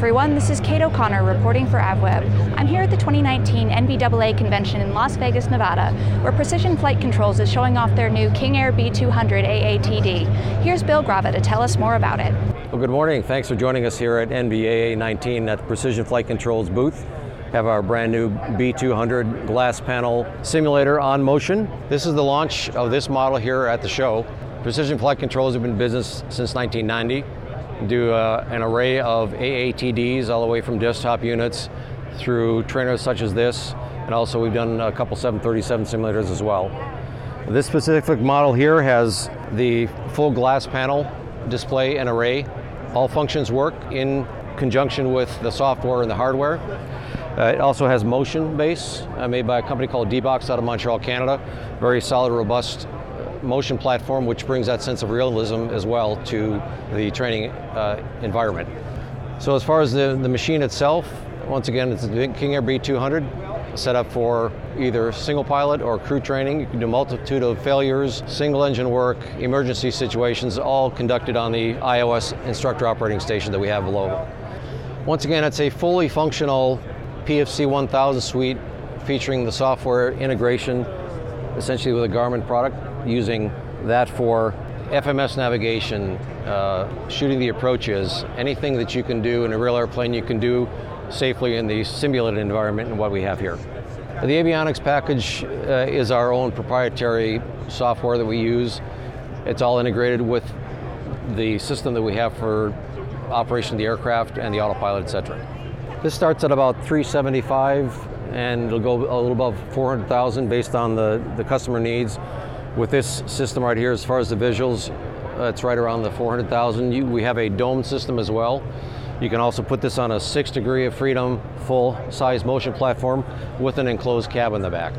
everyone, this is Kate O'Connor reporting for AvWeb. I'm here at the 2019 NBAA convention in Las Vegas, Nevada, where Precision Flight Controls is showing off their new King Air B200 AATD. Here's Bill Grava to tell us more about it. Well, good morning. Thanks for joining us here at NBAA 19 at the Precision Flight Controls booth. Have our brand new B200 glass panel simulator on motion. This is the launch of this model here at the show. Precision Flight Controls have been in business since 1990. Do an array of AATDs all the way from desktop units through trainers such as this, and also we've done a couple 737 simulators as well. This specific model here has the full glass panel display and array. All functions work in conjunction with the software and the hardware. It also has motion base made by a company called D-Box out of Montreal, Canada. Very solid, robust motion platform, which brings that sense of realism as well to the training environment. So as far as the machine itself, once again, it's the King Air B200, set up for either single pilot or crew training. You can do a multitude of failures, single engine work, emergency situations, all conducted on the IOS instructor operating station that we have below. Once again, it's a fully functional PFC 1000 suite featuring the software integration essentially with a Garmin product, using that for FMS navigation, shooting the approaches, anything that you can do in a real airplane you can do safely in the simulated environment and what we have here. The avionics package is our own proprietary software that we use. It's all integrated with the system that we have for operation of the aircraft and the autopilot, etc. This starts at about $375 and it'll go a little above $400,000 based on the customer needs. With this system right here, as far as the visuals, it's right around the $400,000. We have a dome system as well. You can also put this on a 6 degree of freedom, full-size motion platform with an enclosed cab in the back.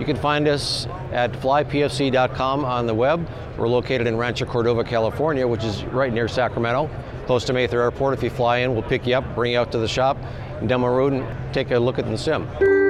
You can find us at flypfc.com on the web. We're located in Rancho Cordova, California, which is right near Sacramento, close to Mather Airport. If you fly in, we'll pick you up, bring you out to the shop, demo route, and take a look at the sim.